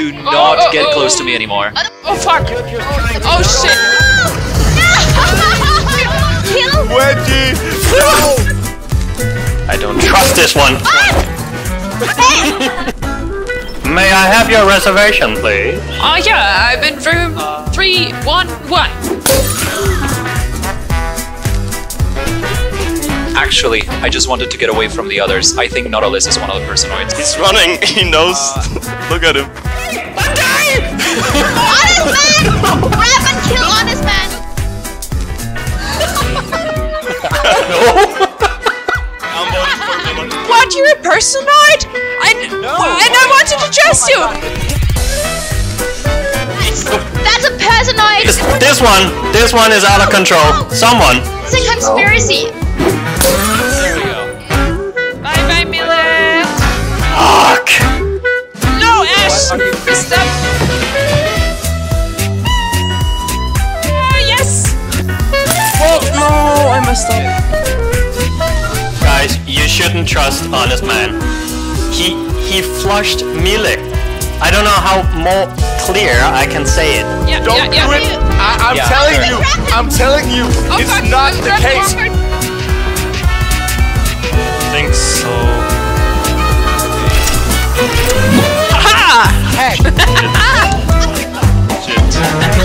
Do not get close to me anymore. Oh fuck! Oh shit! No! No! Wedgie! No! I don't trust this one. May I have your reservation, please? Oh yeah, I'm in room 311. Actually, I just wanted to get away from the others. I think Nautilus is one of the personoids. He's running. He knows. Look at him. I'm dying! Honest Man! Grab and kill Honest Man! What, you're a personoid? And I wanted to trust you! That's a personoid! This one is out of control. Someone! It's a conspiracy! There we go. Bye bye, Mielek! Fuck! Fist up! Yes! Oh no, I messed up. Guys, you shouldn't trust Honest Man. He flushed Mielek. I don't know how more clear I can say it. Yeah, don't do it! I'm telling you, it's not the case. I think so. Heck! Shit.